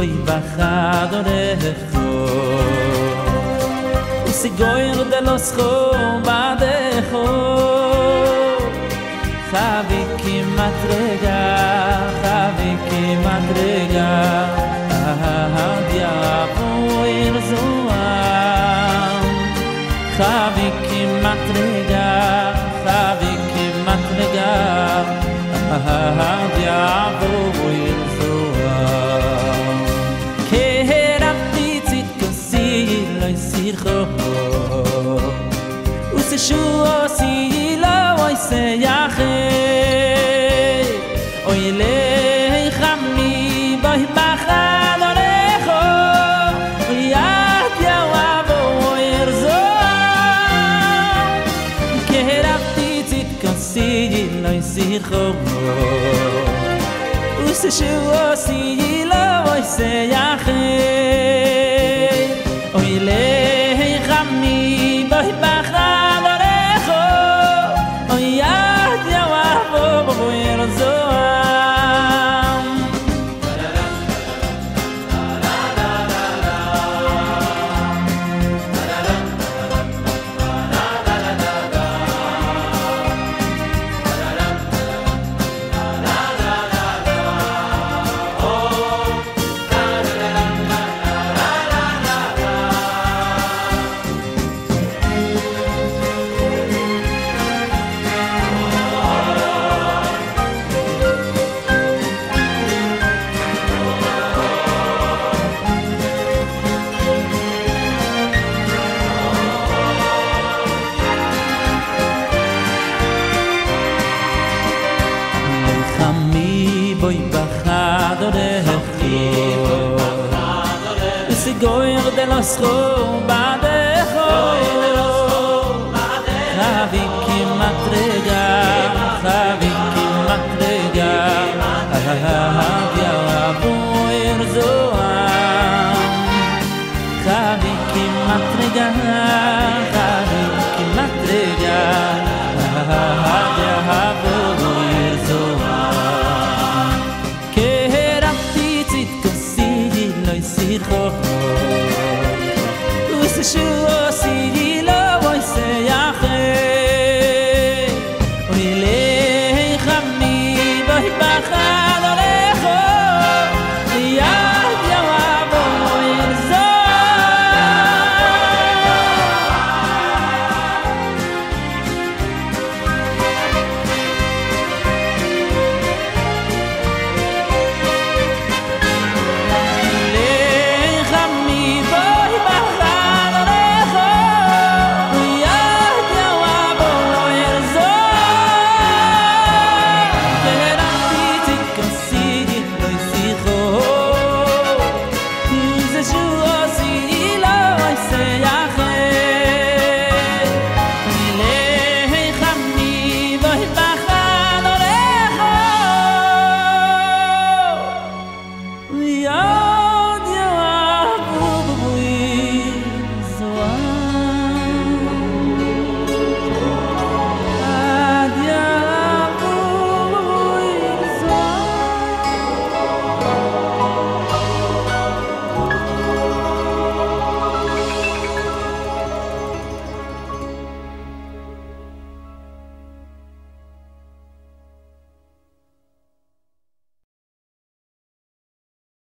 hoy bajado dejo, y si goir de los jomadejo. Javi que madrega, diabo irzoan. Javi que madrega, diabo irzoan. Que era pitit consi lo isirjo, use shuo si lo ise yache. Lej Ami, voy bajado lejos, y hacia abajo irzo. Que era pitit consi lo isirjo, use shuo si lo ise yache. Oy lej Ami, voy bajado lejos, y hacia abajo irzo. Voy bajado dejo, y si goir de los jomadejo. Javi que madrega, Javi que madrega, diabo irzoan. Javi que madrega, Javi que madrega.